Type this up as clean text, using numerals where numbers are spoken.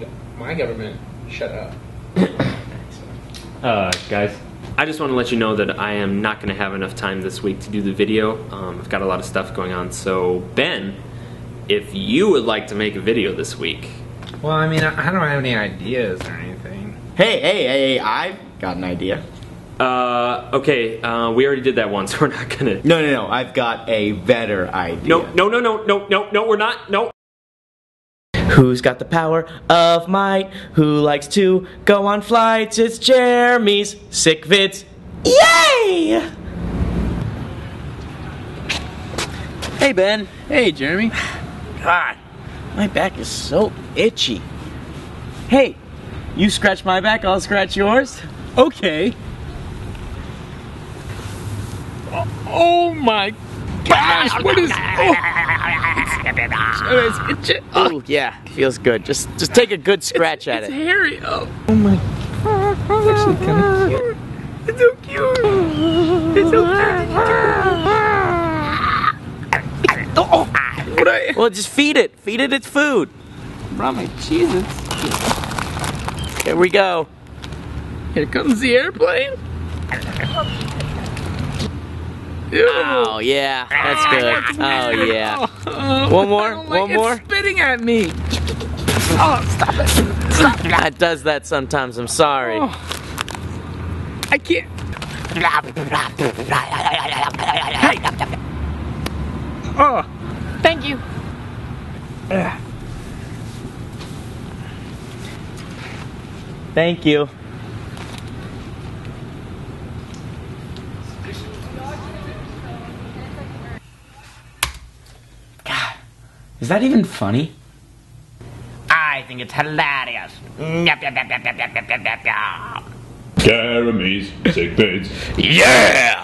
you, my government, shut up. Guys, I just want to let you know that I am not going to have enough time this week to do the video. I've got a lot of stuff going on, so Ben, if you would like to make a video this week. Well, I mean, I don't have any ideas or anything. Hey, I've got an idea. Okay, we already did that once, we're not gonna... No, I've got a better idea. No, we're not, no. Who's got the power of might? Who likes to go on flights? It's Jeremy's Sick Vidz. Yay! Hey, Ben. Hey, Jeremy. God, my back is so itchy. Hey, you scratch my back, I'll scratch yours. Okay. Oh my gosh, what is... Oh, it's itchy. Oh, yeah, feels good. Just take a good scratch at it. It's hairy. Oh my God. It's actually kind of cute. It's so cute. It's so cute. Oh, well, just feed it. Feed it its food. I brought my Cheez-Its. Here we go. Here comes the airplane. Ew. Oh yeah, that's good. Oh yeah. One more, one more. It's spitting at me. Oh, stop it. Stop it. It does that sometimes, I'm sorry. Oh. I can't. Hey. Oh. Thank you. Thank you. Is that even funny? I think it's hilarious. Jeremy's Sick Vidz. Yeah!